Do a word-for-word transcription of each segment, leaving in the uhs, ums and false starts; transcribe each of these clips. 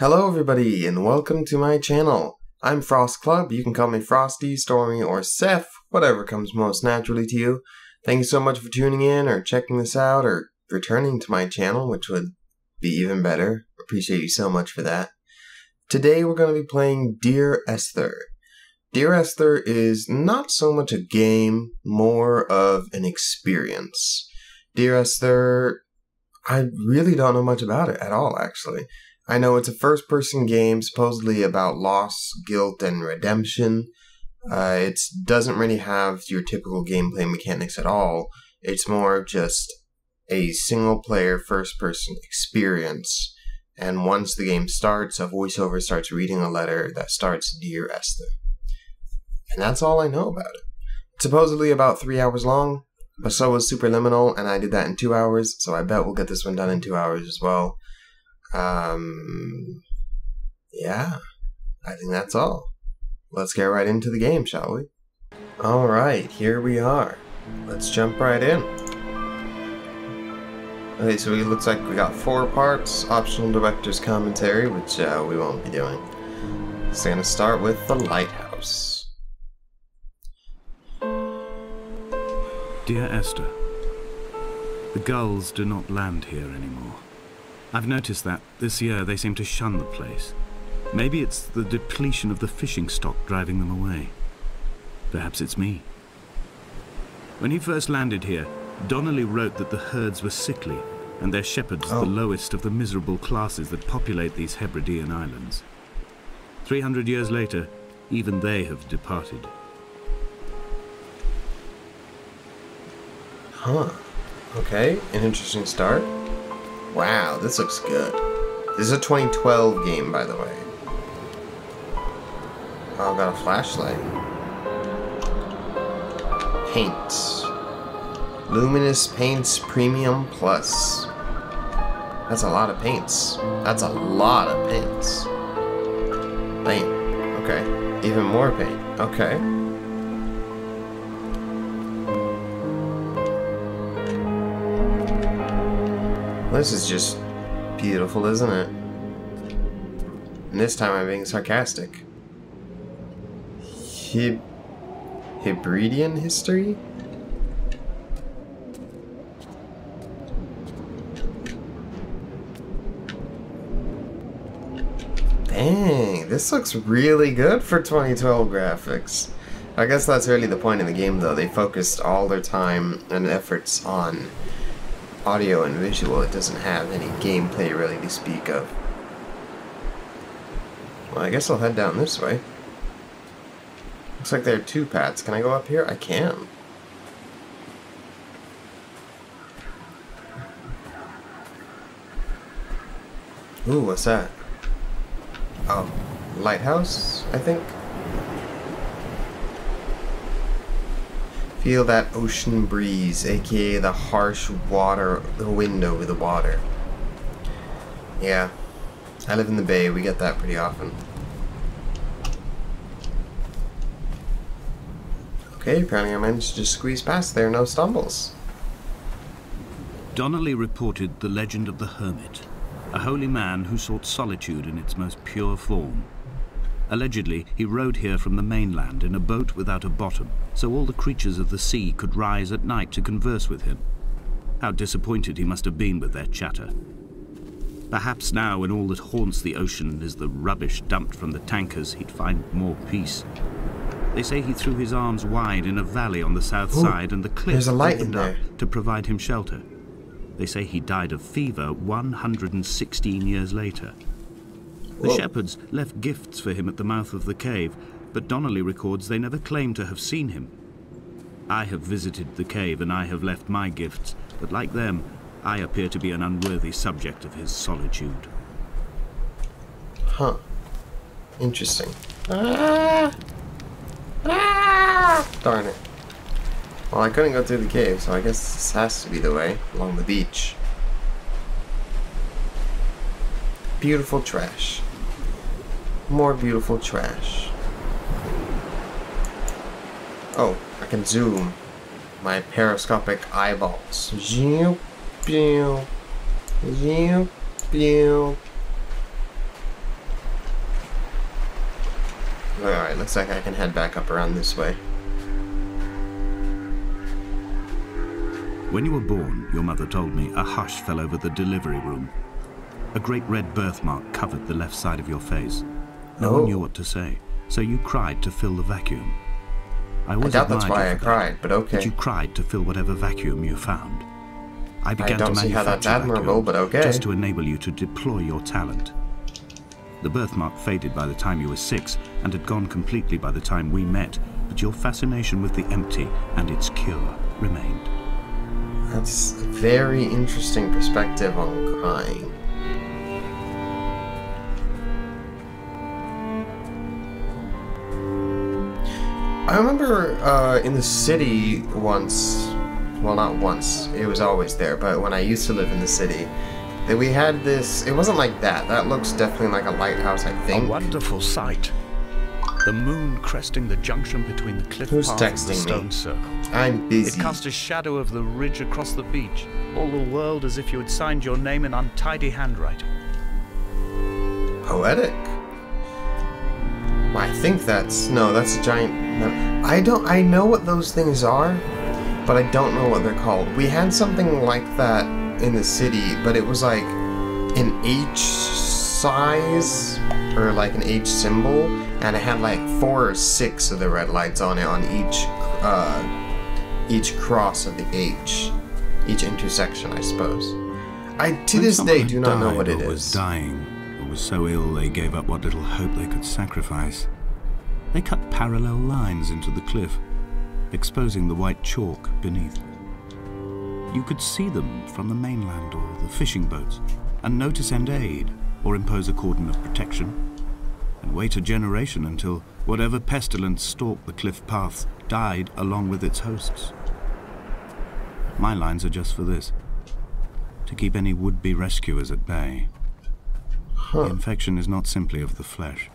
Hello everybody and welcome to my channel. I'm Frostclaw. You can call me Frosty, Stormy, or Seph, whatever comes most naturally to you. Thank you so much for tuning in or checking this out or returning to my channel, which would be even better. Appreciate you so much for that. Today we're going to be playing Dear Esther. Dear Esther is not so much a game, more of an experience. Dear Esther, I really don't know much about it at all actually. I know it's a first-person game, supposedly about loss, guilt, and redemption. Uh, it doesn't really have your typical gameplay mechanics at all. It's more of just a single-player, first-person experience. And once the game starts, a voiceover starts reading a letter that starts, "Dear Esther." And that's all I know about it. It's supposedly about three hours long, but so was Superliminal, and I did that in two hours, so I bet we'll get this one done in two hours as well. Um, yeah, I think that's all. Let's get right into the game, shall we? Alright, here we are. Let's jump right in. Okay, so it looks like we got four parts, optional director's commentary, which uh, we won't be doing. So I'm gonna start with the lighthouse. Dear Esther, the gulls do not land here anymore. I've noticed that this year they seem to shun the place. Maybe it's the depletion of the fishing stock driving them away. Perhaps it's me. When he first landed here, Donnelly wrote that the herds were sickly and their shepherds oh. the lowest of the miserable classes that populate these Hebridean islands. Three hundred years later, even they have departed. Huh. Okay, an interesting start. Wow, this looks good. This is a twenty twelve game, by the way. Oh, I've got a flashlight. Paints. Luminous Paints Premium Plus. That's a lot of paints. That's a lot of paints. Paint. Okay. Even more paint. Okay. This is just beautiful, isn't it? And this time I'm being sarcastic. Hib... Hebridean history? Dang, this looks really good for twenty twelve graphics. I guess that's really the point of the game, though. They focused all their time and efforts on audio and visual. It doesn't have any gameplay really to speak of. Well, I guess I'll head down this way. Looks like there are two paths. Can I go up here? I can. Ooh, what's that? Oh, lighthouse, I think. Feel that ocean breeze, aka the harsh water, the wind over the water. Yeah, I live in the bay, we get that pretty often. Okay, apparently I managed to just squeeze past there, no stumbles. Donnelly reported the legend of the hermit, a holy man who sought solitude in its most pure form. Allegedly, he rode here from the mainland in a boat without a bottom, so all the creatures of the sea could rise at night to converse with him. How disappointed he must have been with their chatter. Perhaps now, when all that haunts the ocean is the rubbish dumped from the tankers, he'd find more peace. They say he threw his arms wide in a valley on the south Ooh, side, and the cliffs opened up to provide him shelter. They say he died of fever one hundred sixteen years later. The Whoa. shepherds left gifts for him at the mouth of the cave, but Donnelly records they never claimed to have seen him. I have visited the cave and I have left my gifts, but like them, I appear to be an unworthy subject of his solitude. Huh. Interesting. Ah! Ah! Darn it. Well, I couldn't go through the cave, so I guess this has to be the way, along the beach. Beautiful trash. More beautiful trash. Oh, I can zoom my periscopic eyeballs. Zoom, zoom, zoom, zoom. Alright, looks like I can head back up around this way. When you were born, your mother told me, a hush fell over the delivery room. A great red birthmark covered the left side of your face. No oh. one knew what to say, so you cried to fill the vacuum. I, was I doubt that's why I cried, but okay. But you cried to fill whatever vacuum you found. I began I don't to see how that's admirable, but okay. Just to enable you to deploy your talent. The birthmark faded by the time you were six, and had gone completely by the time we met, but your fascination with the empty and its cure remained. That's a very interesting perspective on crying. I remember uh, in the city once, well not once, it was always there, but when I used to live in the city, that we had this, it wasn't like that, that looks definitely like a lighthouse, I think. A wonderful sight. The moon cresting the junction between the cliff Who's path and the stone me? circle. I'm busy. It cast a shadow of the ridge across the beach, all the world as if you had signed your name in untidy handwriting. Poetic. I think that's no. That's a giant. No, I don't. I know what those things are, but I don't know what they're called. We had something like that in the city, but it was like an H size or like an H symbol, and it had like four or six of the red lights on it on each uh, each cross of the H, each intersection, I suppose. I to this day do not know what it is. Was dying. So ill they gave up what little hope they could sacrifice. They cut parallel lines into the cliff, exposing the white chalk beneath. You could see them from the mainland or the fishing boats, and notice and aid, or impose a cordon of protection, and wait a generation until whatever pestilence stalked the cliff paths died along with its hosts. My lines are just for this, to keep any would-be rescuers at bay. Huh. The infection is not simply of the flesh.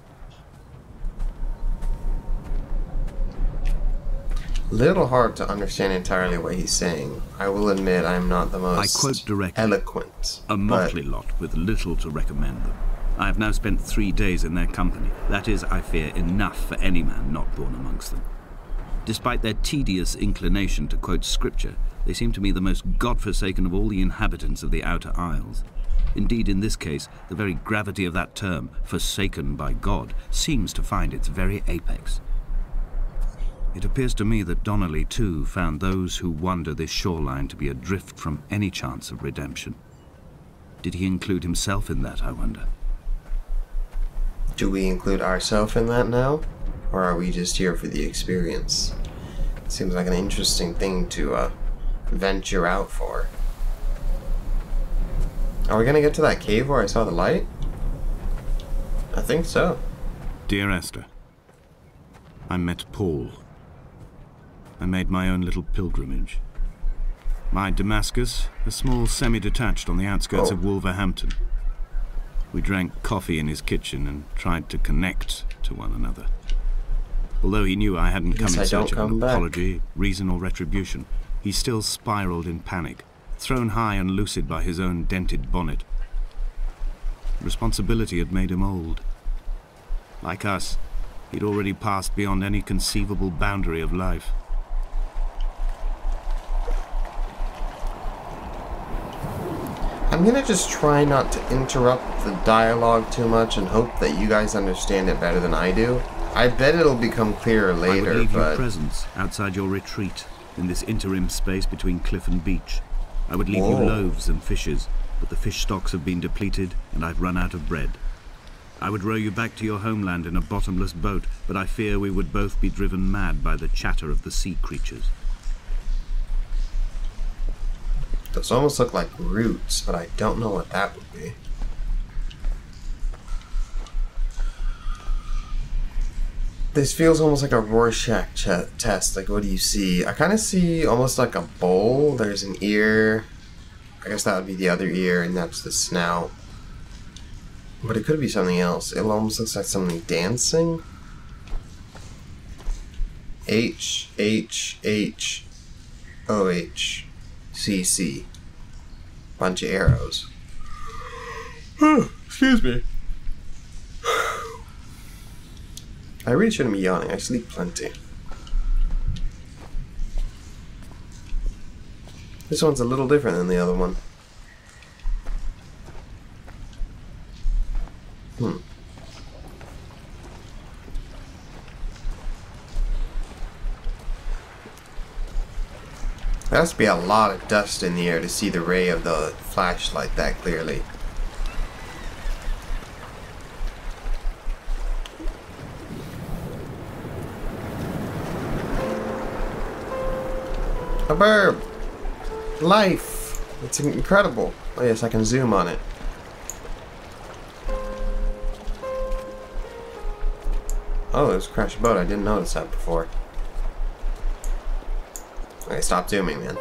Little hard to understand entirely what he's saying. I will admit I'm not the most I quote directly, eloquent. A motley lot with little to recommend them. I have now spent three days in their company. That is, I fear, enough for any man not born amongst them. Despite their tedious inclination to quote scripture, they seem to me the most godforsaken of all the inhabitants of the Outer Isles. Indeed, in this case, the very gravity of that term, forsaken by God, seems to find its very apex. It appears to me that Donnelly, too, found those who wander this shoreline to be adrift from any chance of redemption. Did he include himself in that, I wonder? Do we include ourselves in that now? Or are we just here for the experience? It seems like an interesting thing to uh, venture out for. Are we gonna get to that cave where I saw the light? I think so. Dear Esther, I met Paul. I made my own little pilgrimage. My Damascus, a small semi-detached on the outskirts oh. of Wolverhampton. We drank coffee in his kitchen and tried to connect to one another. Although he knew I hadn't come in search of an apology, reason or retribution, he still spiraled in panic. Thrown high and lucid by his own dented bonnet. Responsibility had made him old. Like us, he'd already passed beyond any conceivable boundary of life. I'm gonna just try not to interrupt the dialogue too much and hope that you guys understand it better than I do. I bet it'll become clearer later, I would leave but... your presence outside your retreat, in this interim space between cliff and beach. I would leave Whoa. you loaves and fishes, but the fish stocks have been depleted and I've run out of bread. I would row you back to your homeland in a bottomless boat, but I fear we would both be driven mad by the chatter of the sea creatures. Those almost look like roots, but I don't know what that would be. This feels almost like a Rorschach test. Like, what do you see? I kind of see almost like a bowl. There's an ear. I guess that would be the other ear, and that's the snout. But it could be something else. It almost looks like something dancing. H, H, H, O, H, C, C. Bunch of arrows. Excuse me. I really shouldn't be yawning. I sleep plenty. This one's a little different than the other one. Hmm. There has to be a lot of dust in the air to see the ray of the flashlight that clearly. A burb! Life! It's incredible. Oh yes, I can zoom on it. Oh, there's a crashed boat. I didn't notice that before. Okay, stop zooming, man.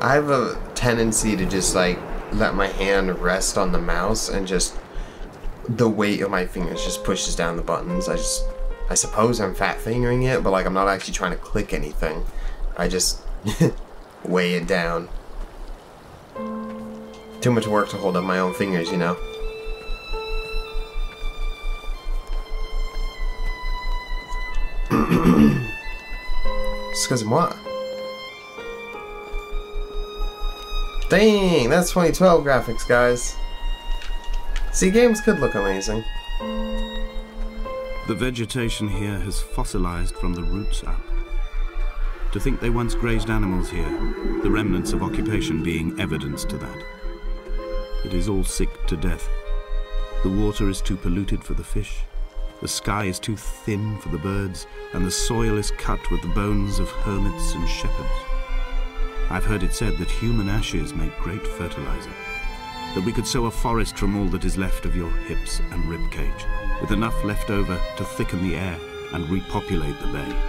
I have a tendency to just like let my hand rest on the mouse and just the weight of my fingers just pushes down the buttons. I just, I suppose I'm fat fingering it, but like I'm not actually trying to click anything. I just weigh it down. Too much work to hold up my own fingers, you know. Excuse-moi. Dang, that's twenty twelve graphics, guys. See, games could look amazing. The vegetation here has fossilized from the roots up. To think they once grazed animals here, the remnants of occupation being evidence to that. It is all sick to death. The water is too polluted for the fish. The sky is too thin for the birds, and the soil is cut with the bones of hermits and shepherds. I've heard it said that human ashes make great fertilizer, that we could sow a forest from all that is left of your hips and ribcage, with enough left over to thicken the air and repopulate the bay.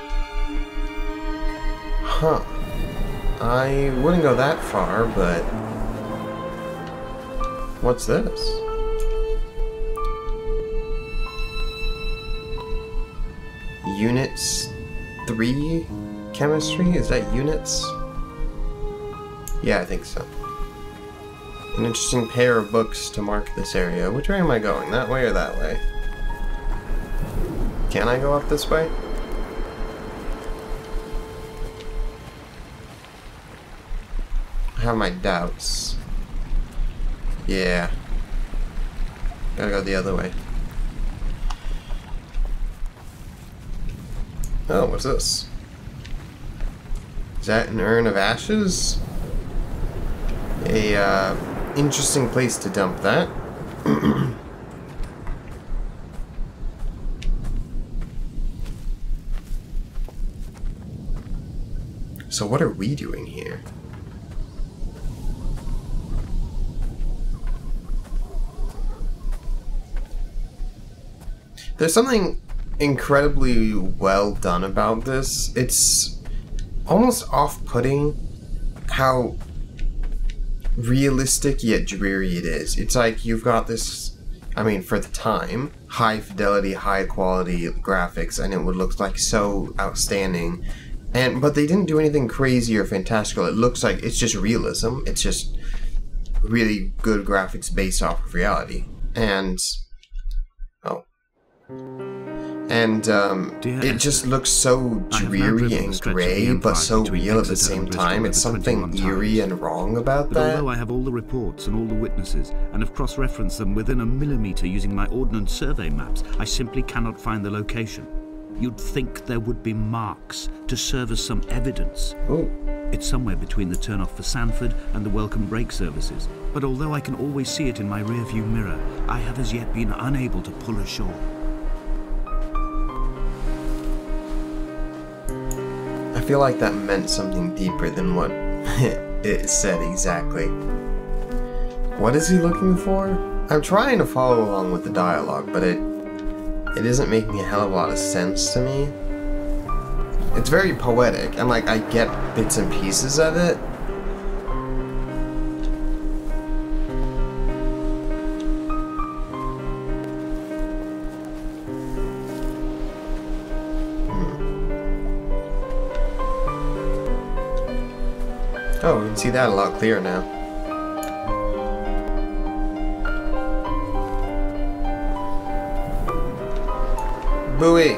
Huh. I wouldn't go that far, but... What's this? Units three chemistry? Is that units? Yeah, I think so. An interesting pair of books to mark this area. Which way am I going? That way or that way? Can I go up this way? I have my doubts. Yeah. Gotta go the other way. Oh, what's this? Is that an urn of ashes? A, uh, interesting place to dump that. So what are we doing here? There's something incredibly well done about this. It's almost off-putting how realistic yet dreary it is. It's like you've got this, I mean, for the time, high fidelity, high quality graphics, and it would look like so outstanding. And but they didn't do anything crazy or fantastical. It looks like it's just realism. It's just really good graphics based off of reality. And oh. And um, it just looks so dreary and grey, but so real at the same time. It's something eerie and wrong about that. Although I have all the reports and all the witnesses, and have cross-referenced them within a millimetre using my Ordnance Survey maps, I simply cannot find the location. You'd think there would be marks to serve as some evidence. Ooh. It's somewhere between the turn-off for Sanford and the welcome break services. But although I can always see it in my rearview mirror, I have as yet been unable to pull ashore. I feel like that meant something deeper than what it said exactly. What is he looking for? I'm trying to follow along with the dialogue, but it it isn't making a hell of a lot of sense to me. It's very poetic, and like I get bits and pieces of it. Oh, we can see that a lot clearer now. buoy.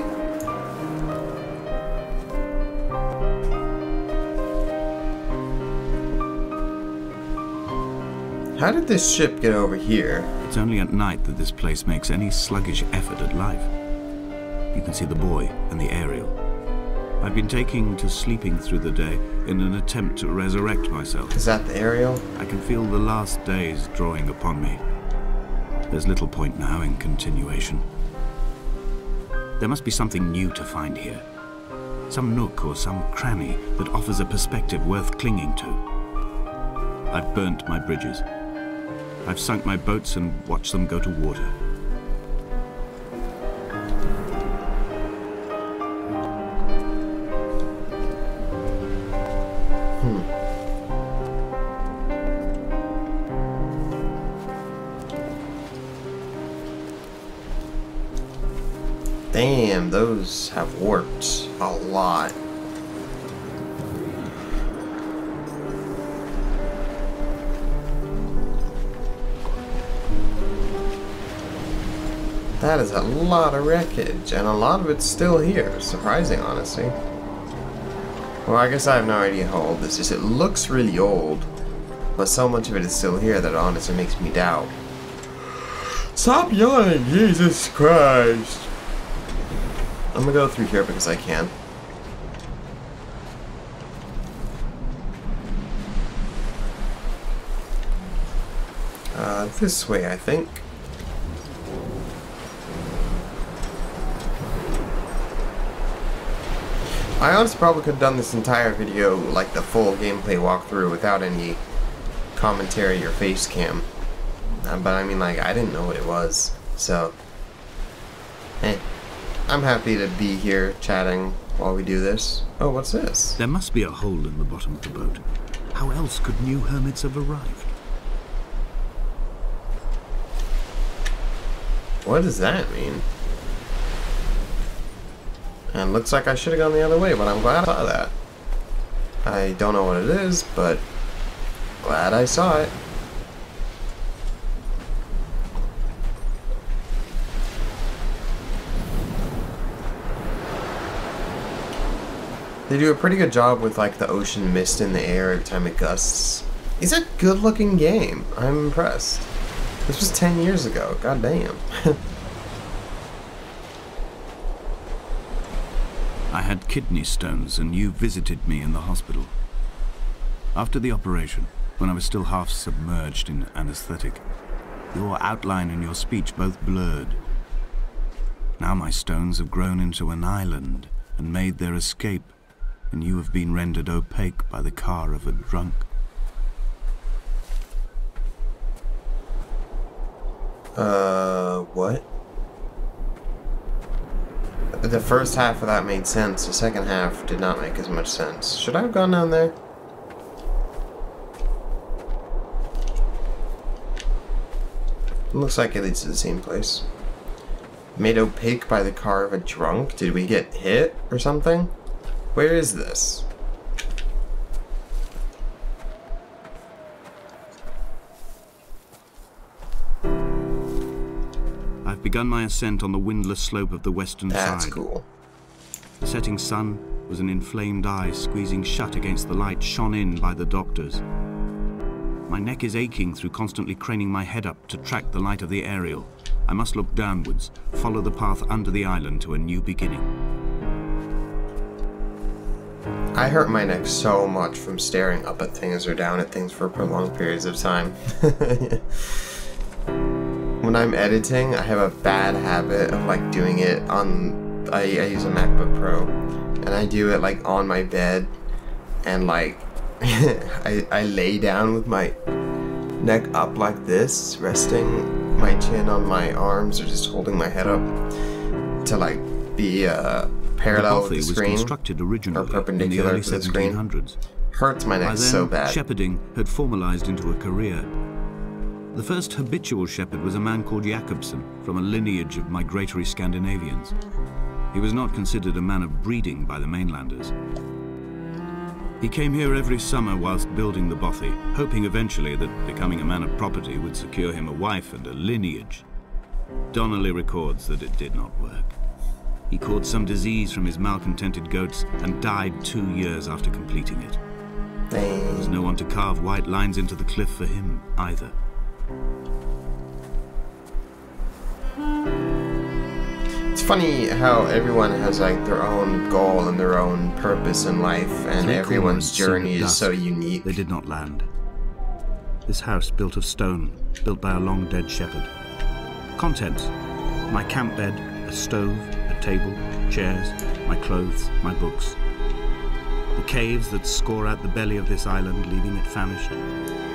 How did this ship get over here? It's only at night that this place makes any sluggish effort at life. You can see the buoy and the aerial. I've been taking to sleeping through the day in an attempt to resurrect myself. Is that the aerial? I can feel the last days drawing upon me. There's little point now in continuation. There must be something new to find here. Some nook or some cranny that offers a perspective worth clinging to. I've burnt my bridges. I've sunk my boats and watched them go to water. Hmm. Damn, those have warped a lot. That is a lot of wreckage, and a lot of it's still here. Surprising, honestly. Well, I guess I have no idea how old this is. It looks really old, but so much of it is still here that it honestly makes me doubt. Stop yawning, Jesus Christ! I'm gonna go through here because I can. Uh, this way, I think. I honestly probably could have done this entire video, like the full gameplay walkthrough, without any commentary or face cam. Um, but I mean, like, I didn't know what it was. So, eh. I'm happy to be here chatting while we do this. Oh, what's this? There must be a hole in the bottom of the boat. How else could new hermits have arrived? What does that mean? And looks like I should have gone the other way, but I'm glad I saw that. I don't know what it is, but glad I saw it. They do a pretty good job with like the ocean mist in the air every time it gusts. It's a good looking game. I'm impressed. This was ten years ago. God damn. I had kidney stones and you visited me in the hospital. After the operation, when I was still half submerged in anesthetic, your outline and your speech both blurred. Now my stones have grown into an island and made their escape, and you have been rendered opaque by the car of a drunk. Uh, what? The first half of that made sense, the second half did not make as much sense. Should I have gone down there? It looks like it leads to the same place. Made opaque by the car of a drunk? Did we get hit or something? Where is this? Begun my ascent on the windless slope of the western side. That's cool. The setting sun was an inflamed eye squeezing shut against the light shone in by the doctors. My neck is aching through constantly craning my head up to track the light of the aerial. I must look downwards, follow the path under the island to a new beginning. I hurt my neck so much from staring up at things or down at things for prolonged periods of time. When I'm editing, I have a bad habit of like doing it on, I, I use a MacBook Pro, and I do it like on my bed, and like, I, I lay down with my neck up like this, resting my chin on my arms or just holding my head up to like be uh, parallel with the screen or perpendicular to the screen. Hurts my neck so bad. Shepherding had formalized into a career. The first habitual shepherd was a man called Jakobsen, from a lineage of migratory Scandinavians. He was not considered a man of breeding by the mainlanders. He came here every summer whilst building the bothy, hoping eventually that becoming a man of property would secure him a wife and a lineage. Donnelly records that it did not work. He caught some disease from his malcontented goats and died two years after completing it. There was no one to carve white lines into the cliff for him, either. It's funny how everyone has like their own goal and their own purpose in life, and everyone's journey is so unique. They did not land. This house built of stone, built by a long-dead shepherd. Contents: my camp bed, a stove, a table, chairs, my clothes, my books. The caves that score out the belly of this island, leaving it famished.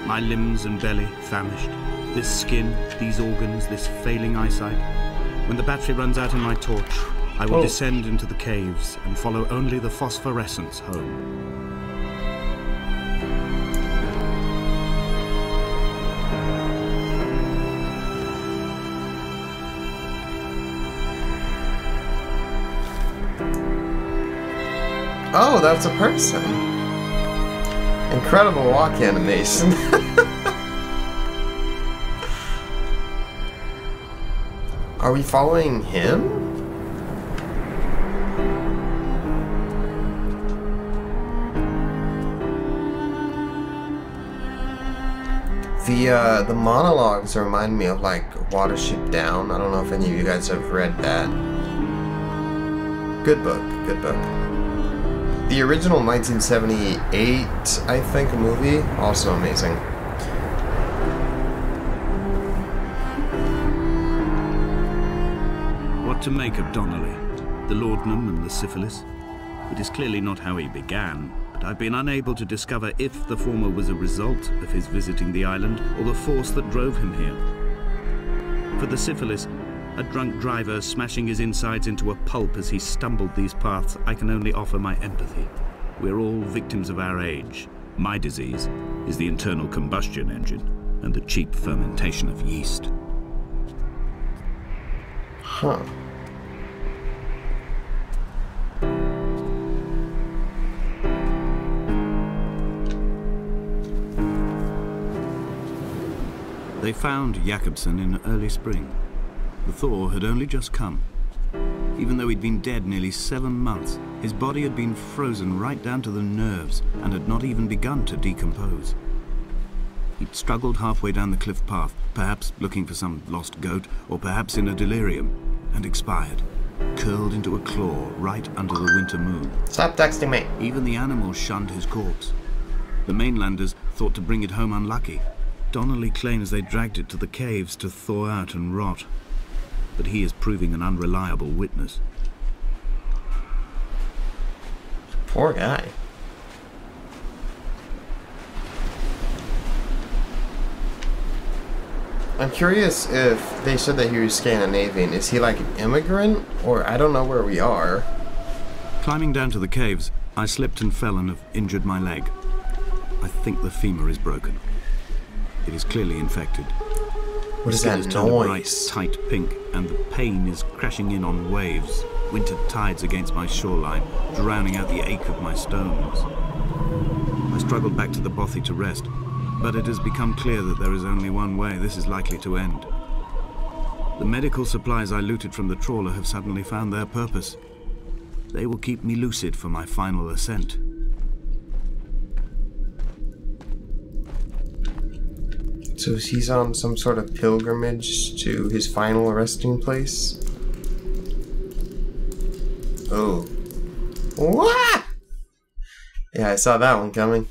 My limbs and belly famished. This skin, these organs, this failing eyesight. When the battery runs out in my torch, I will oh. descend into the caves and follow only the phosphorescence home. Oh, that's a person. Incredible walk animation. Are we following him? The uh, the monologues remind me of like Watership Down. I don't know if any of you guys have read that. Good book, good book. The original nineteen seventy-eight, I think, movie, also amazing. What to make of Donnelly, the laudanum and the syphilis? It is clearly not how he began, but I've been unable to discover if the former was a result of his visiting the island or the force that drove him here. For the syphilis, a drunk driver smashing his insides into a pulp as he stumbled these paths, I can only offer my empathy. We're all victims of our age. My disease is the internal combustion engine and the cheap fermentation of yeast. Huh. They found Jakobsen in early spring. The thaw had only just come. Even though he'd been dead nearly seven months, his body had been frozen right down to the nerves and had not even begun to decompose. He'd struggled halfway down the cliff path, perhaps looking for some lost goat, or perhaps in a delirium, and expired, curled into a claw right under the winter moon. Stop texting me. Even the animals shunned his corpse. The mainlanders thought to bring it home unlucky. Donnelly claims they dragged it to the caves to thaw out and rot. But he is proving an unreliable witness. Poor guy. I'm curious if they said that he was Scandinavian. Is he like an immigrant? Or I don't know where we are. Climbing down to the caves, I slipped and fell and have injured my leg. I think the femur is broken. It is clearly infected. What is that noise? Bright, tight pink, and the pain is crashing in on waves, winter tides against my shoreline, drowning out the ache of my stones. I struggled back to the bothy to rest, but it has become clear that there is only one way this is likely to end. The medical supplies I looted from the trawler have suddenly found their purpose. They will keep me lucid for my final ascent. So he's on some sort of pilgrimage to his final resting place. Oh. What? Yeah, I saw that one coming.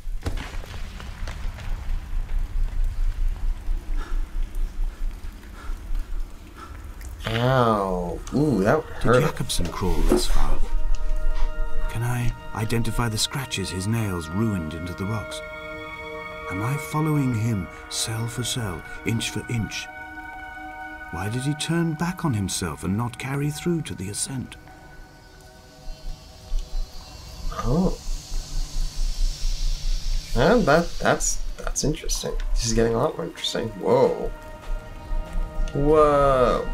Ow. Ooh, that hurt. Did Jakobsen crawl this far? Can I identify the scratches his nails ruined into the rocks? Am I following him, cell for cell, inch for inch? Why did he turn back on himself and not carry through to the ascent? Oh. Yeah, that, that's, that's interesting. This is getting a lot more interesting. Whoa. Whoa.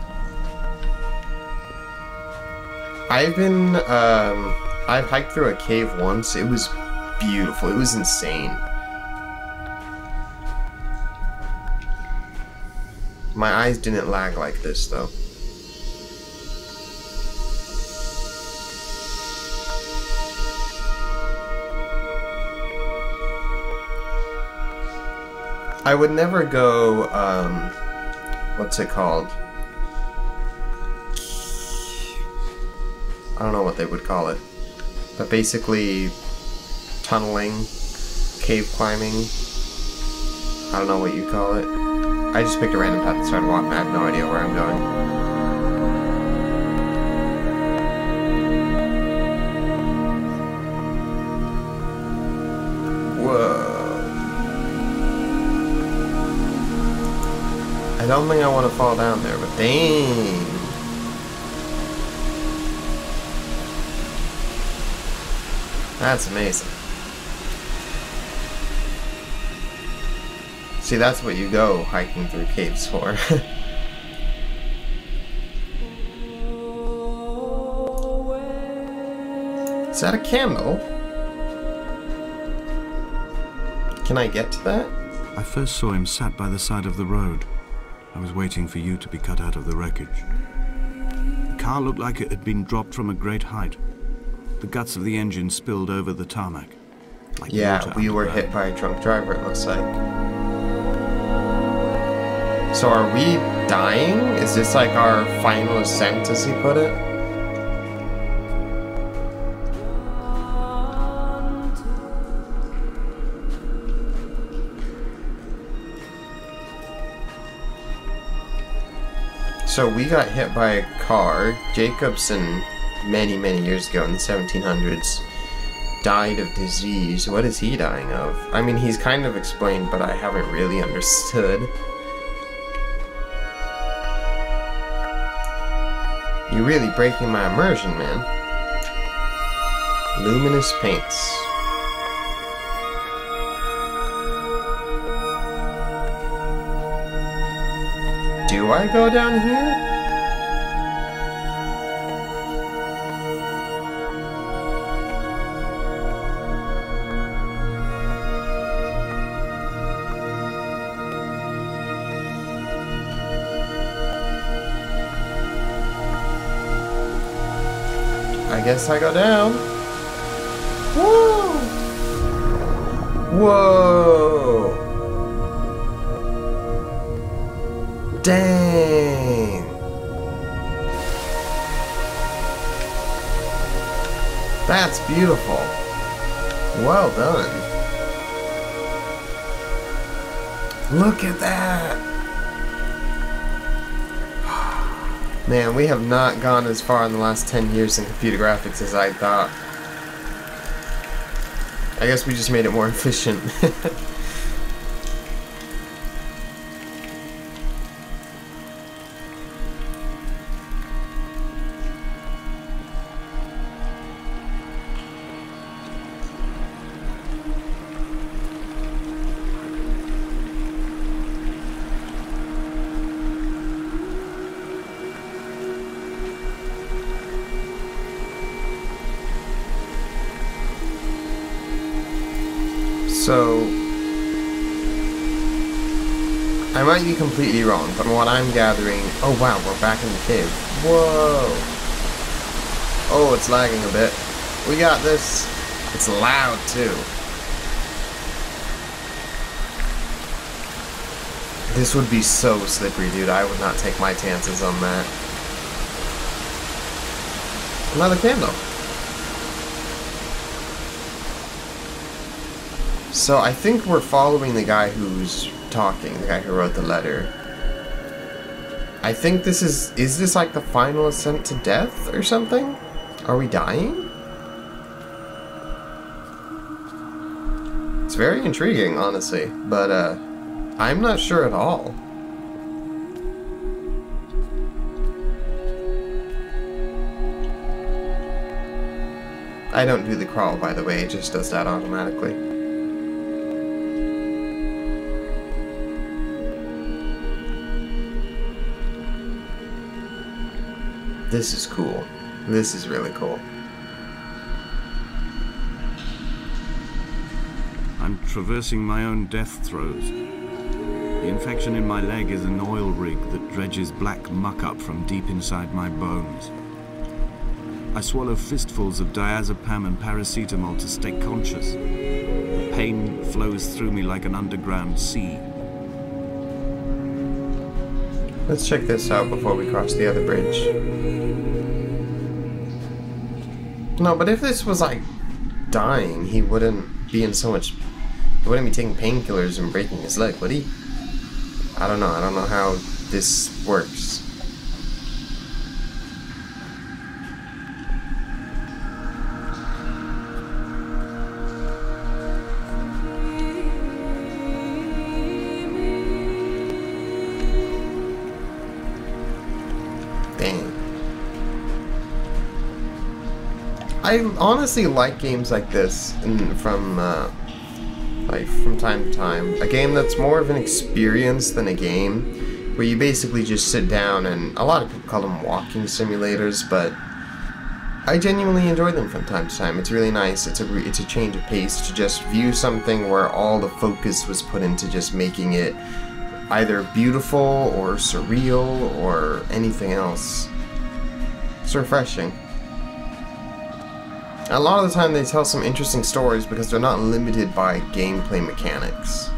I've been, um, I've hiked through a cave once. It was beautiful. It was insane. My eyes didn't lag like this, though. I would never go, um, what's it called? I don't know what they would call it. But basically, tunneling, cave climbing, I don't know what you call it. I just picked a random path and started walking. I have no idea where I'm going. Whoa. I don't think I want to fall down there, but dang. That's amazing. See, that's what you go hiking through caves for. Is that a camel? Can I get to that? I first saw him sat by the side of the road. I was waiting for you to be cut out of the wreckage. The car looked like it had been dropped from a great height. The guts of the engine spilled over the tarmac. Like yeah, we were hit by a drunk driver, it looks like. So are we dying? Is this like our final ascent, as he put it? So we got hit by a car. Jakobsen, many, many years ago in the seventeen hundreds, died of disease. What is he dying of? I mean, he's kind of explained, but I haven't really understood. You're really breaking my immersion, man. Luminous paints. Do I go down here. Guess I go down. Woo! Whoa! Dang! That's beautiful. Well done. Look at that! Man, we have not gone as far in the last ten years in computer graphics as I thought. I guess we just made it more efficient. So, I might be completely wrong, but what I'm gathering... Oh wow, we're back in the cave. Whoa! Oh, it's lagging a bit. We got this. It's loud, too. This would be so slippery, dude. I would not take my chances on that. Another candle. So I think we're following the guy who's talking, the guy who wrote the letter. I think this is, is this like the final ascent to death or something? Are we dying? It's very intriguing, honestly, but uh, I'm not sure at all. I don't do the crawl, by the way, it just does that automatically. This is cool. This is really cool. I'm traversing my own death throes. The infection in my leg is an oil rig that dredges black muck up from deep inside my bones. I swallow fistfuls of diazepam and paracetamol to stay conscious. Pain flows through me like an underground sea, Let's check this out before we cross the other bridge. No, but if this was like dying, he wouldn't be in so much... He wouldn't be taking painkillers and breaking his leg, would he? I don't know. I don't know how this works. I honestly like games like this from uh, like from time to time. A game that's more of an experience than a game, where you basically just sit down and a lot of people call them walking simulators, but I genuinely enjoy them from time to time. It's really nice. It's a it's a change of pace to just view something where all the focus was put into just making it either beautiful or surreal or anything else. It's refreshing. A lot of the time they tell some interesting stories because they're not limited by gameplay mechanics.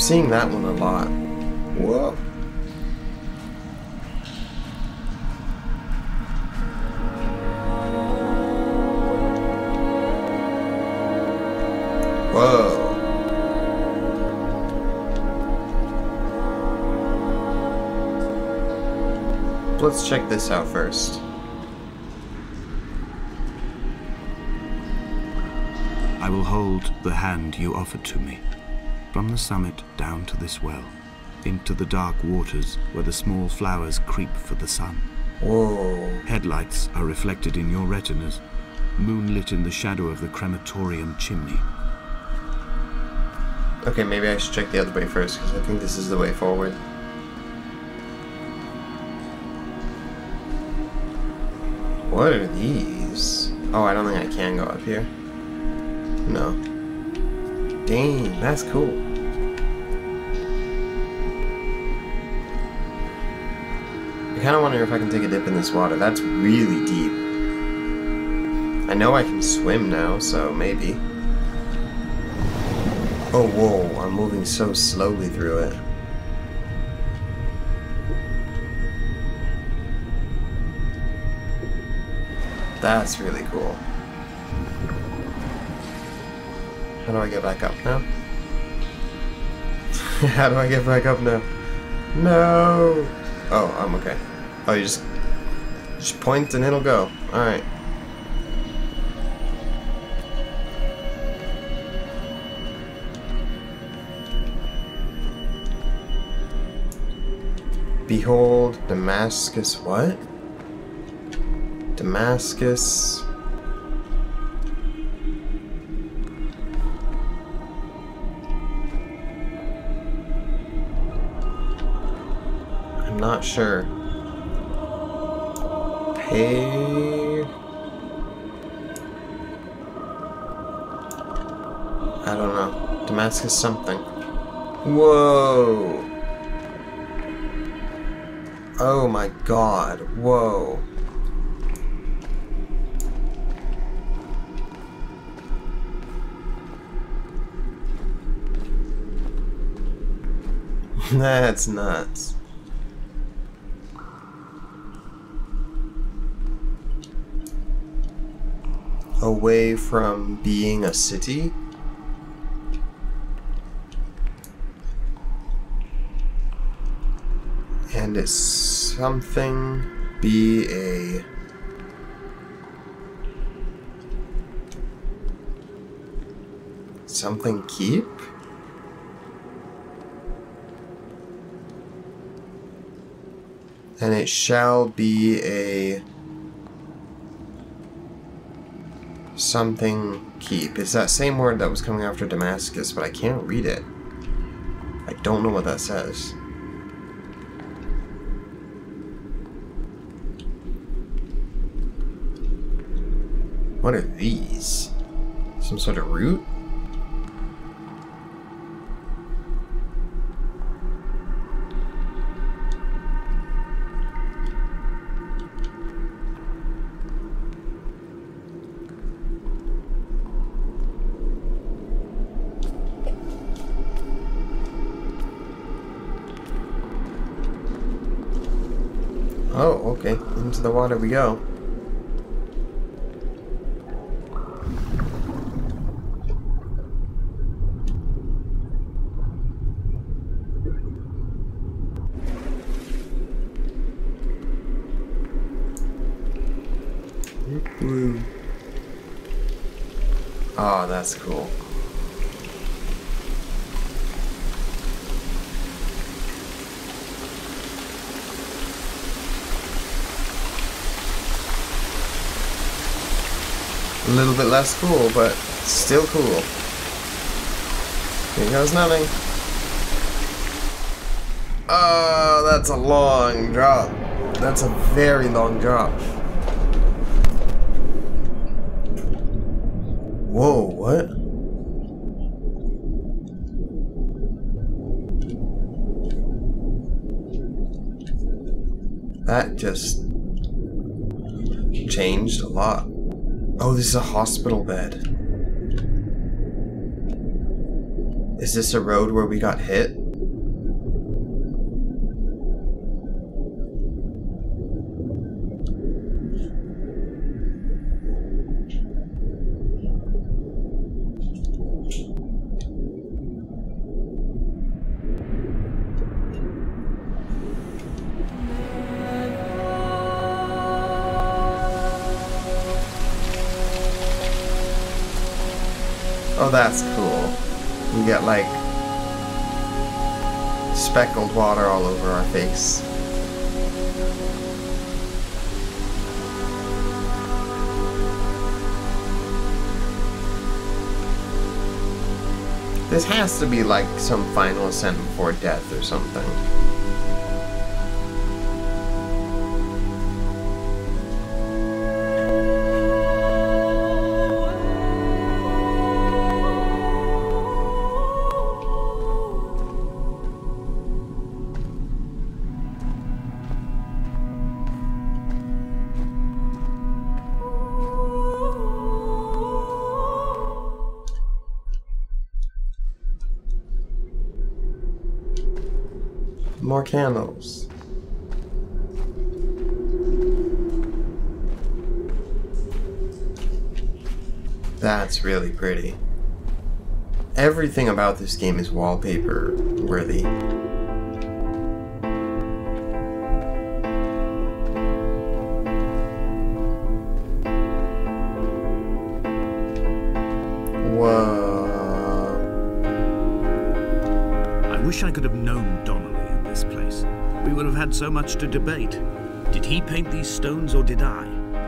Seeing that one a lot. Whoa. Whoa. Let's check this out first. I will hold the hand you offered to me. From the summit down to this well, into the dark waters where the small flowers creep for the sun. Whoa. Headlights are reflected in your retinas, moonlit in the shadow of the crematorium chimney. Okay, maybe I should check the other way first, because I think this is the way forward. What are these? Oh, I don't think I can go up here. No. Dang, that's cool. I kind of wonder if I can take a dip in this water. That's really deep. I know I can swim now, so maybe. Oh, whoa, I'm moving so slowly through it. That's really cool. How do I get back up now? How do I get back up now? No! Oh, I'm okay. Oh, you just, just point and it'll go. Alright. Behold, Damascus, what? Damascus... Not sure. Pay. I don't know. Damascus something. Whoa. Oh my god. Whoa. That's nuts. Away from being a city? And it's something be a... Something keep? And it shall be a... Something keep. It's that same word that was coming after Damascus, but I can't read it. I don't know what that says. What are these? Some sort of root? Oh, okay. Into the water we go. Oh, that's cool. A little bit less cool, but still cool. Here goes nothing. Oh, that's a long drop. That's a very long drop. Whoa, what? That just changed a lot. Oh, this is a hospital bed. Is this a road where we got hit? Oh, that's cool. We get like speckled water all over our face. This has to be like some final ascent before death or something. More candles. That's really pretty. Everything about this game is wallpaper worthy. Whoa. I wish I could have known Donnelly. This place. We would have had so much to debate. Did he paint these stones or did I?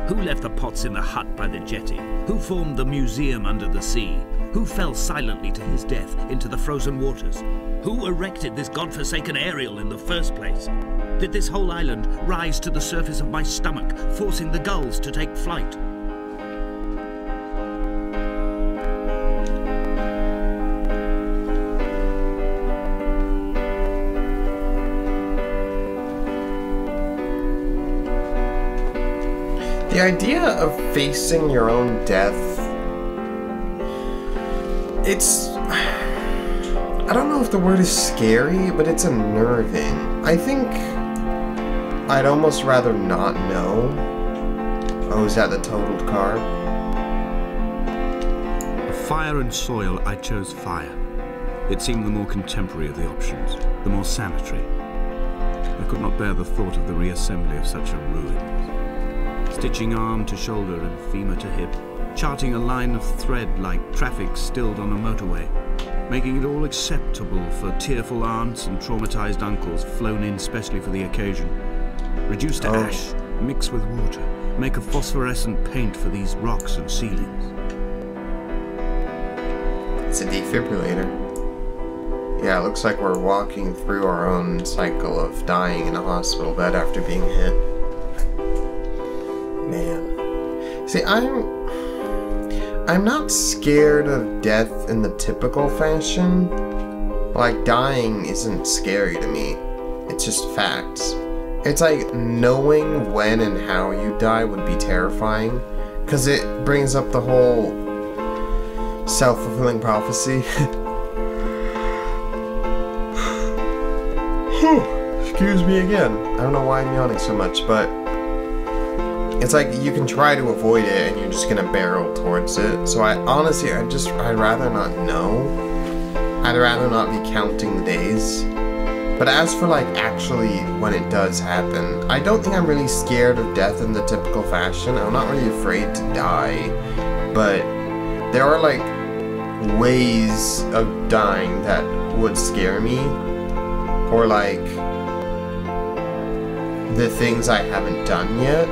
Who left the pots in the hut by the jetty? Who formed the museum under the sea? Who fell silently to his death into the frozen waters? Who erected this godforsaken aerial in the first place? Did this whole island rise to the surface of my stomach, forcing the gulls to take flight? The idea of facing your own death, it's, I don't know if the word is scary, but it's unnerving. I think I'd almost rather not know. Oh, is that the totaled car? For fire and soil, I chose fire. It seemed the more contemporary of the options, the more sanitary. I could not bear the thought of the reassembly of such a ruin. Stitching arm to shoulder and femur to hip, charting a line of thread like traffic stilled on a motorway, making it all acceptable for tearful aunts and traumatized uncles flown in specially for the occasion. Reduce to oh. ash, mix with water, make a phosphorescent paint for these rocks and ceilings. It's a defibrillator. Yeah, it looks like we're walking through our own cycle of dying in a hospital bed after being hit. Man. See, I'm... I'm not scared of death in the typical fashion. Like, dying isn't scary to me. It's just facts. It's like knowing when and how you die would be terrifying, because it brings up the whole self-fulfilling prophecy. Excuse me again. I don't know why I'm yawning so much, but it's like you can try to avoid it and you're just gonna barrel towards it. So I honestly, I just, I'd rather not know. I'd rather not be counting the days. But as for like actually when it does happen, I don't think I'm really scared of death in the typical fashion. I'm not really afraid to die, but there are like ways of dying that would scare me, or like the things I haven't done yet.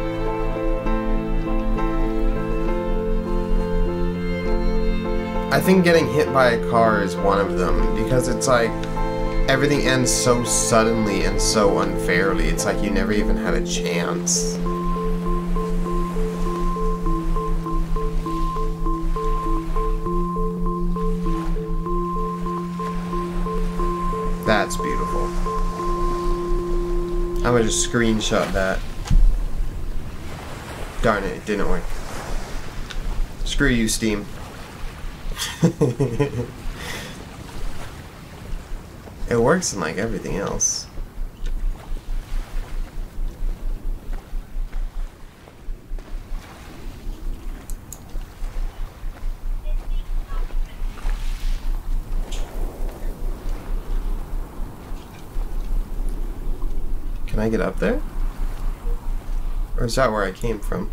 I think getting hit by a car is one of them, because it's like everything ends so suddenly and so unfairly. It's like you never even had a chance. That's beautiful. I'm gonna just screenshot that. Darn it, it didn't work. Screw you, Steam. It works in like everything else. Can I get up there? Or is that where I came from?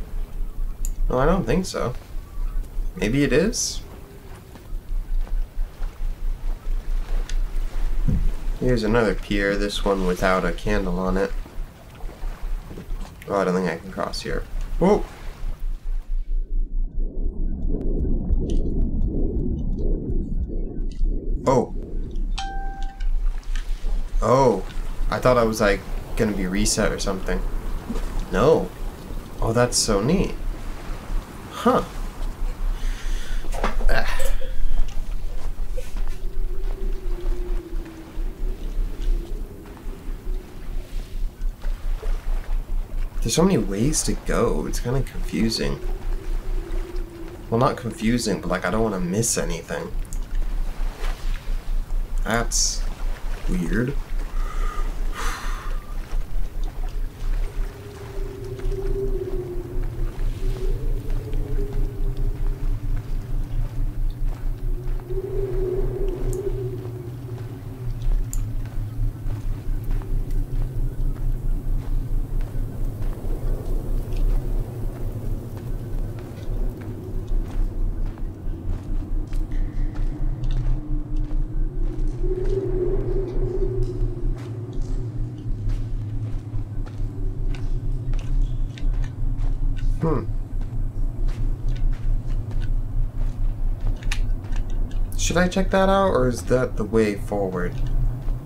No, I don't think so. Maybe it is? Here's another pier, this one without a candle on it. Oh, I don't think I can cross here. Whoa! Oh. Oh. I thought I was, like, gonna be reset or something. No. Oh, that's so neat. Huh. There's so many ways to go, it's kind of confusing. Well, not confusing, but like I don't want to miss anything. That's weird. Hmm. Should I check that out, or is that the way forward?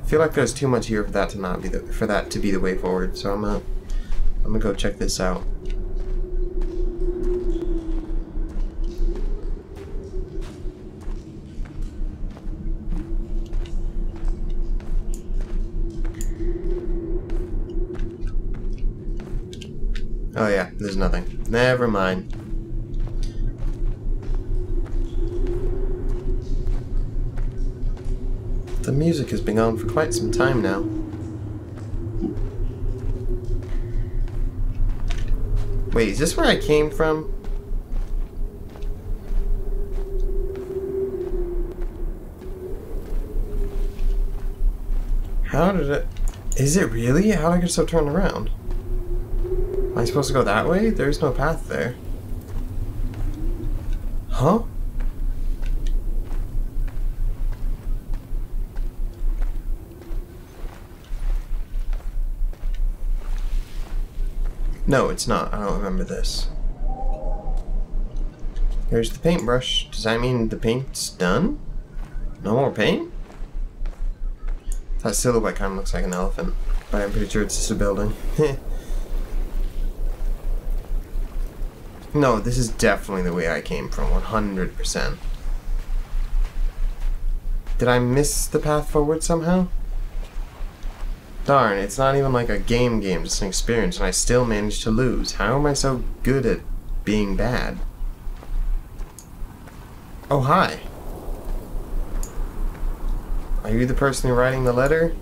I feel like there's too much here for that to not be the for that to be the way forward. So I'm gonna I'm gonna go check this out. Oh yeah, there's nothing. Never mind. The music has been on for quite some time now. Wait, is this where I came from? How did it... Is it really? How did I get so turned around? Am I supposed to go that way? There's no path there. Huh? No, it's not. I don't remember this. Here's the paintbrush. Does that mean the paint's done? No more paint? That silhouette kind of looks like an elephant, but I'm pretty sure it's just a building. No, this is definitely the way I came from, one hundred percent. Did I miss the path forward somehow? Darn, it's not even like a game game, just an experience, and I still managed to lose. How am I so good at being bad? Oh, hi. Are you the person writing the letter?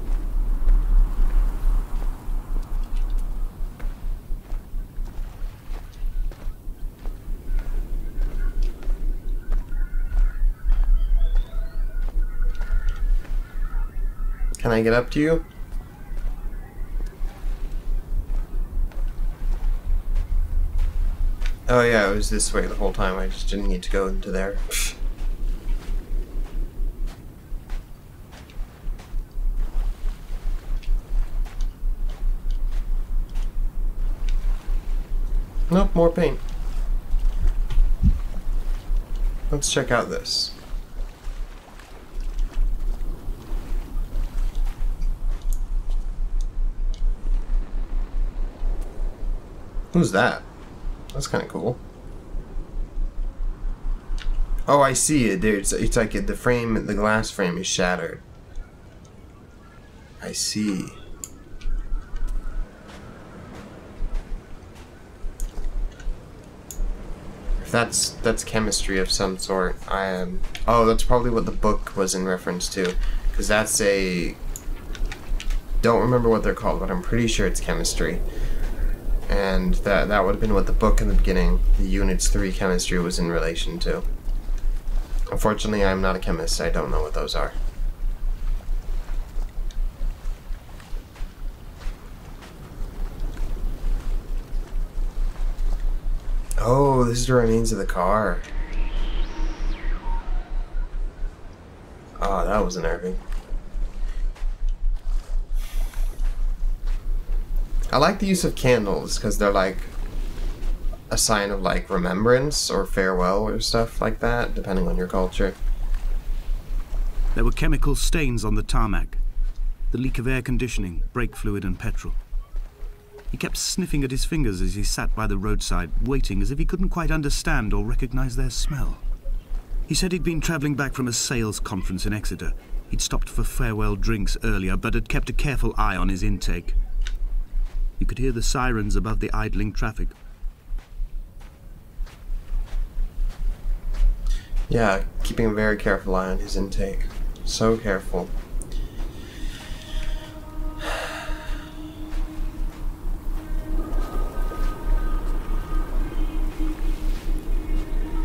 Can I get up to you? Oh yeah, it was this way the whole time. I just didn't need to go into there. Nope, more paint. Let's check out this. Who's that? That's kind of cool. Oh, I see it. It's, it's like the frame, the glass frame is shattered. I see. If that's that's chemistry of some sort, I am. Oh, that's probably what the book was in reference to, because that's a. Don't remember what they're called, but I'm pretty sure it's chemistry. And that, that would have been what the book in the beginning, the Units three chemistry, was in relation to. Unfortunately, I'm not a chemist. I don't know what those are. Oh, this is the remains of the car. Ah, that was unnerving. I like the use of candles, because they're like a sign of like remembrance or farewell or stuff like that, depending on your culture. There were chemical stains on the tarmac, the leak of air conditioning, brake fluid and petrol. He kept sniffing at his fingers as he sat by the roadside, waiting as if he couldn't quite understand or recognize their smell. He said he'd been traveling back from a sales conference in Exeter. He'd stopped for farewell drinks earlier, but had kept a careful eye on his intake. You could hear the sirens above the idling traffic. Yeah, keeping a very careful eye on his intake. So careful.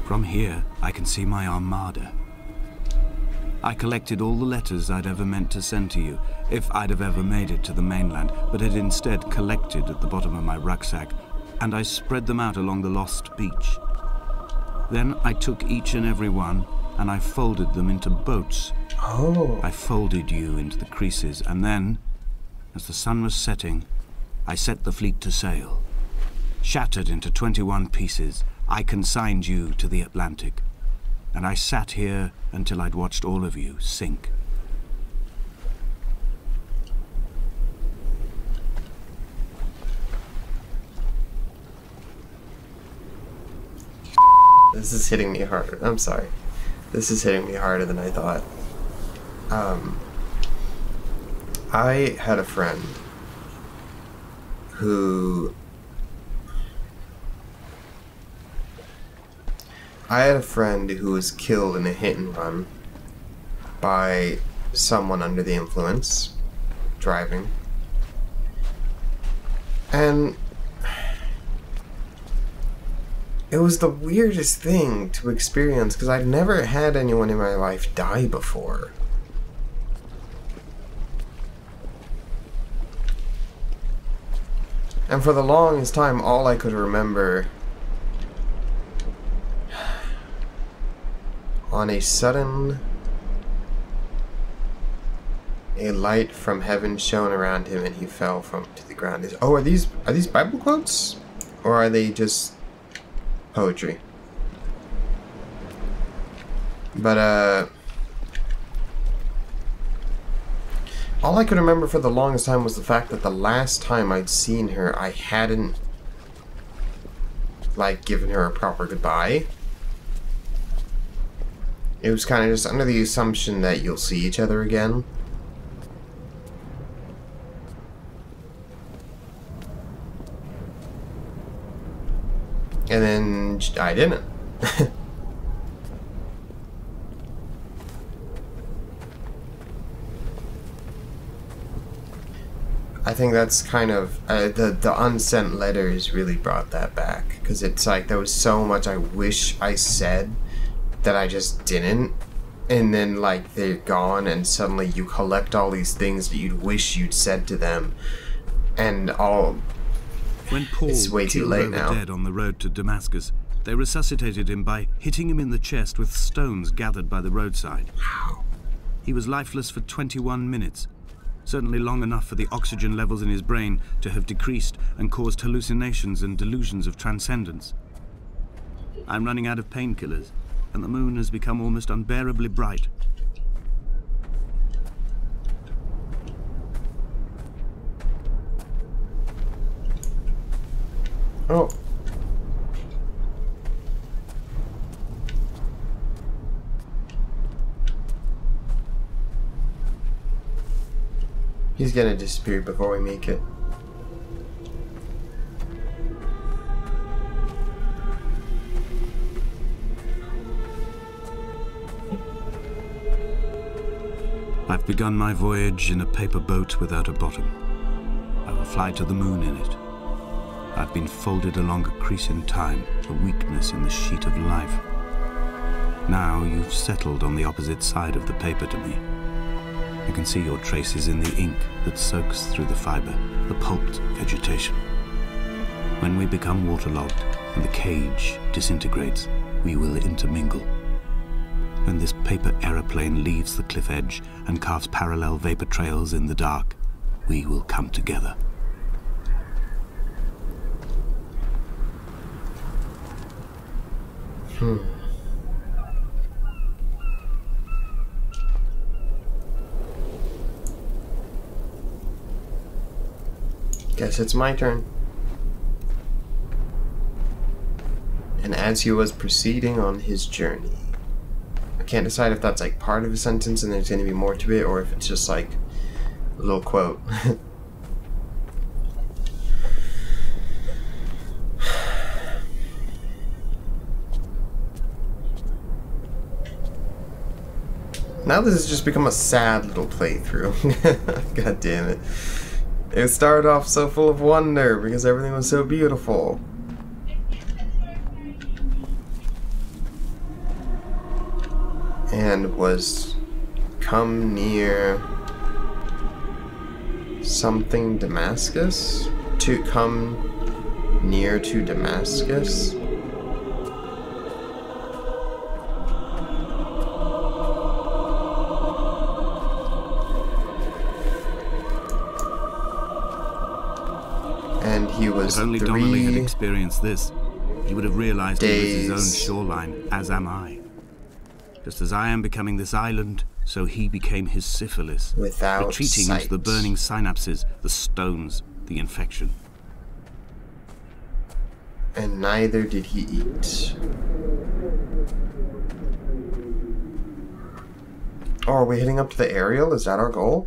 From here, I can see my armada. I collected all the letters I'd ever meant to send to you, if I'd have ever made it to the mainland, but had instead collected at the bottom of my rucksack, and I spread them out along the lost beach. Then I took each and every one, and I folded them into boats. Oh. I folded you into the creases, and then, as the sun was setting, I set the fleet to sail. Shattered into twenty-one pieces, I consigned you to the Atlantic. And I sat here until I'd watched all of you sink. This is hitting me harder. I'm sorry. This is hitting me harder than I thought. Um, I had a friend who... I had a friend who was killed in a hit and run by someone under the influence, driving. And it was the weirdest thing to experience, because I've never had anyone in my life die before. And for the longest time, all I could remember... On a sudden, a light from heaven shone around him, and he fell from to the ground. Is, oh, are these are these Bible quotes, or are they just poetry? But uh, all I could remember for the longest time was the fact that the last time I'd seen her, I hadn't like given her a proper goodbye. It was kind of just under the assumption that you'll see each other again. And then I didn't. I think that's kind of, uh, the, the unsent letters really brought that back. Because it's like, there was so much I wish I said that I just didn't. And then, like, they're gone and suddenly you collect all these things that you'd wish you'd said to them. And all... When Paul it's way too late now. Dead on the road to Damascus, they resuscitated him by hitting him in the chest with stones gathered by the roadside. Wow. He was lifeless for twenty-one minutes. Certainly long enough for the oxygen levels in his brain to have decreased and caused hallucinations and delusions of transcendence. I'm running out of painkillers, and the moon has become almost unbearably bright. Oh. He's gonna disappear before we make it. I've begun my voyage in a paper boat without a bottom. I will fly to the moon in it. I've been folded along a crease in time, a weakness in the sheet of life. Now you've settled on the opposite side of the paper to me. I can see your traces in the ink that soaks through the fiber, the pulped vegetation. When we become waterlogged and the cage disintegrates, we will intermingle. When this paper aeroplane leaves the cliff edge and carves parallel vapor trails in the dark, we will come together. Hmm. Guess it's my turn. And as he was proceeding on his journey. I can't decide if that's like part of a sentence and there's going to be more to it, or if it's just like a little quote. Now this has just become a sad little playthrough. God damn it. It started off so full of wonder because everything was so beautiful. And was come near something Damascus? To come near to Damascus? He was if only Donnelly had experienced this, he would have realized days. He was his own shoreline, as am I. Just as I am becoming this island, so he became his syphilis, without retreating sight. Into the burning synapses, the stones, the infection. And neither did he eat. Oh, are we heading up to the aerial? Is that our goal?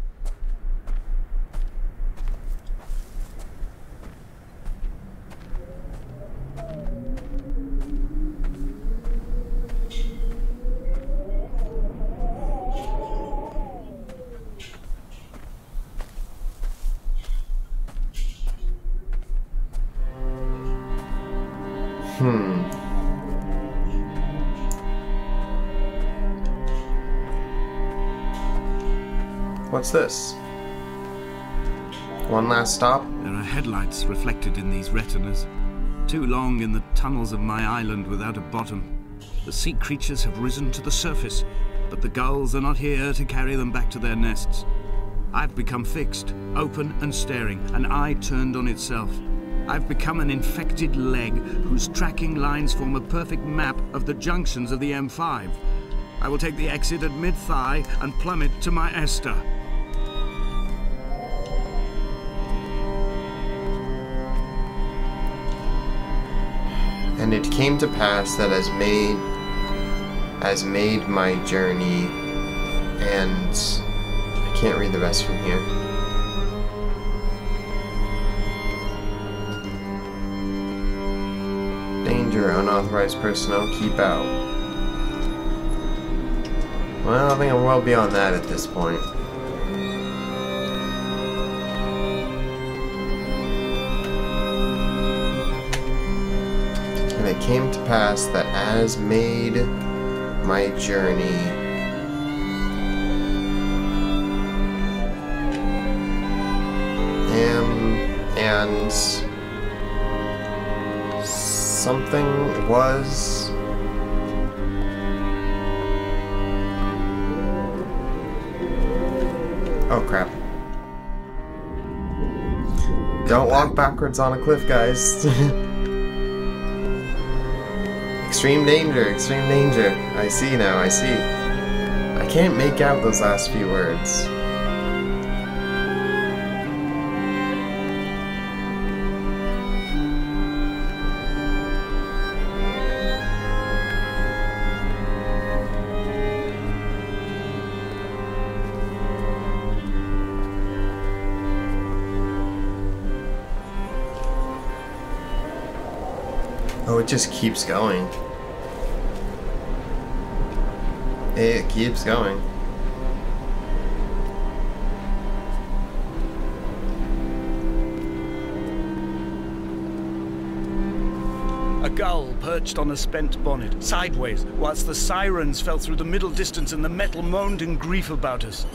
Hmm. What's this? One last stop? There are headlights reflected in these retinas. Too long in the tunnels of my island without a bottom. The sea creatures have risen to the surface, but the gulls are not here to carry them back to their nests. I've become fixed, open and staring, an eye turned on itself. I've become an infected leg, whose tracking lines form a perfect map of the junctions of the M five. I will take the exit at mid-thigh and plummet to my Esther. And it came to pass that as made as made my journey, and I can't read the rest from here. Danger, unauthorized personnel, keep out. Well, I think I'm well beyond that at this point. And it came to pass that as made my journey, am and something was oh crap. Don't walk backwards on a cliff, guys. Extreme danger, extreme danger. I see now, I see. I can't make out those last few words. Oh, it just keeps going. It keeps going. A gull perched on a spent bonnet, sideways, whilst the sirens fell through the middle distance and the metal moaned in grief about us.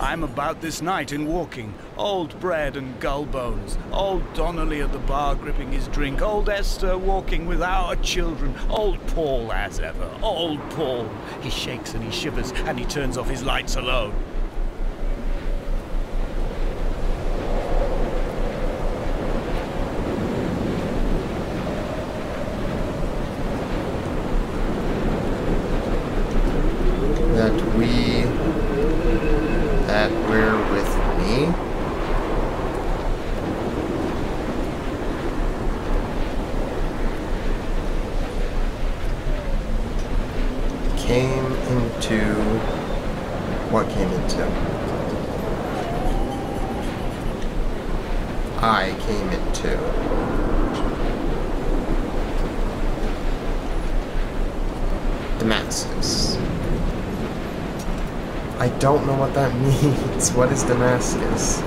I'm about this night in walking, old bread and gull bones, old Donnelly at the bar gripping his drink, old Esther walking with our children, old Paul as ever, old Paul. He shakes and he shivers and he turns off his lights alone. Damascus. I don't know what that means. What is Damascus?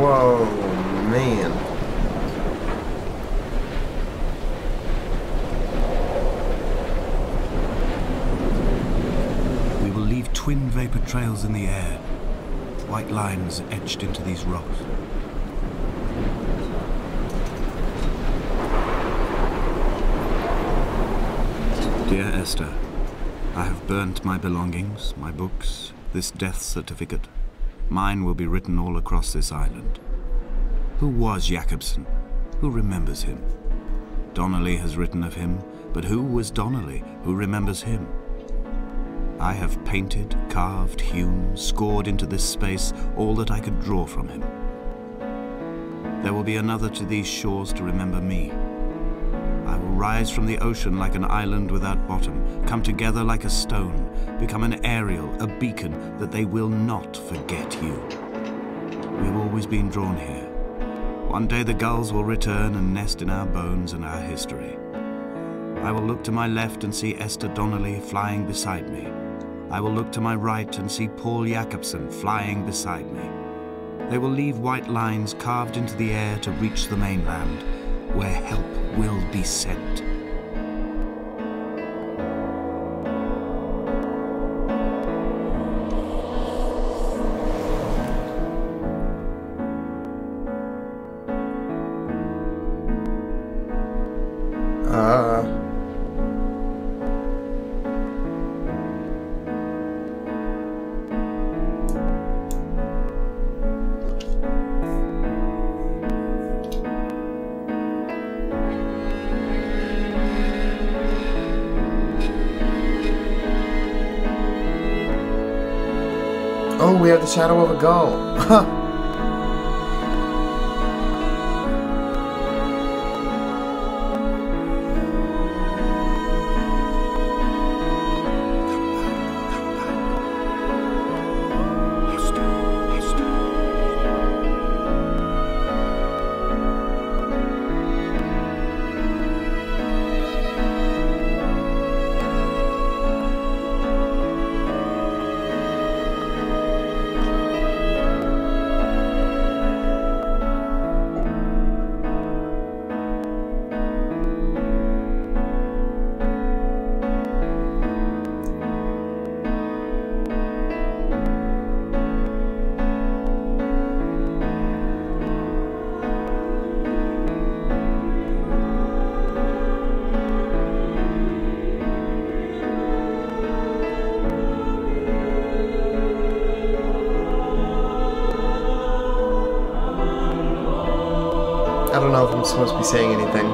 Whoa, man. We will leave twin vapor trails in the air, white lines etched into these rocks. Dear Esther, I have burnt my belongings, my books, this death certificate. Mine will be written all across this island. Who was Jakobsen? Who remembers him? Donnelly has written of him, but who was Donnelly? Who remembers him? I have painted, carved, hewn, scored into this space all that I could draw from him. There will be another to these shores to remember me. I will rise from the ocean like an island without bottom, come together like a stone, become an aerial, a beacon, that they will not forget you. We have always been drawn here. One day the gulls will return and nest in our bones and our history. I will look to my left and see Esther Donnelly flying beside me. I will look to my right and see Paul Jakobsen flying beside me. They will leave white lines carved into the air to reach the mainland, where help will be sent. Uh. We have the shadow of a gull. I don't know if I'm supposed to be saying anything.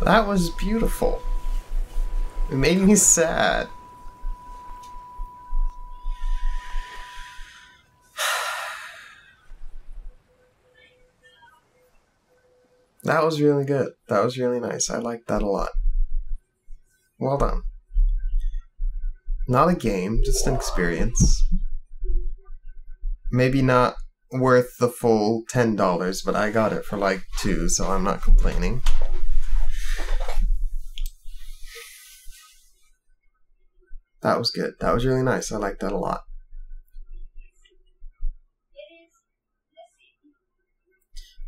That was beautiful. It made me sad. That was really good. That was really nice. I liked that a lot. Well done. Not a game, just an experience. Maybe not worth the full ten dollars, but I got it for like two, so I'm not complaining. That was good. That was really nice. I liked that a lot.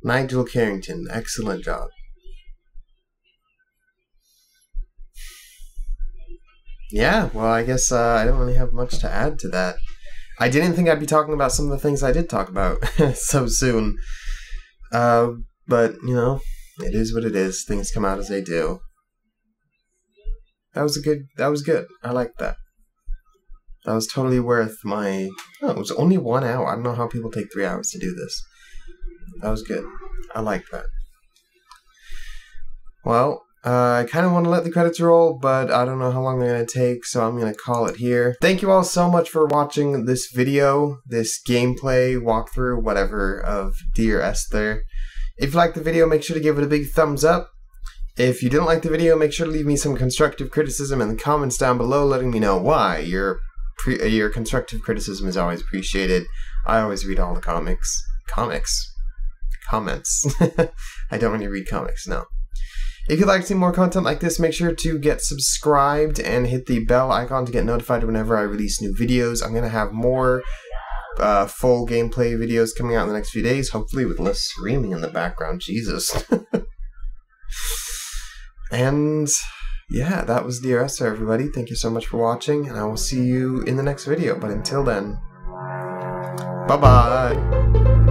Nigel Carrington, excellent job. Yeah, well, I guess uh, I don't really have much to add to that. I didn't think I'd be talking about some of the things I did talk about so soon. Uh, but, you know, it is what it is. Things come out as they do. That was a good, that was good. I liked that. That was totally worth my... Oh, it was only one hour. I don't know how people take three hours to do this. That was good. I liked that. Well, uh, I kind of want to let the credits roll, but I don't know how long they're going to take, so I'm going to call it here. Thank you all so much for watching this video, this gameplay, walkthrough, whatever, of Dear Esther. If you liked the video, make sure to give it a big thumbs up. If you didn't like the video, make sure to leave me some constructive criticism in the comments down below, letting me know why. Your pre your constructive criticism is always appreciated. I always read all the comics. Comics? Comments. I don't really read comics, no. If you'd like to see more content like this, make sure to get subscribed and hit the bell icon to get notified whenever I release new videos. I'm going to have more uh, full gameplay videos coming out in the next few days, hopefully with less screaming in the background. Jesus. And yeah, that was Dear Esther, everybody. Thank you so much for watching, and I will see you in the next video. But until then, bye-bye.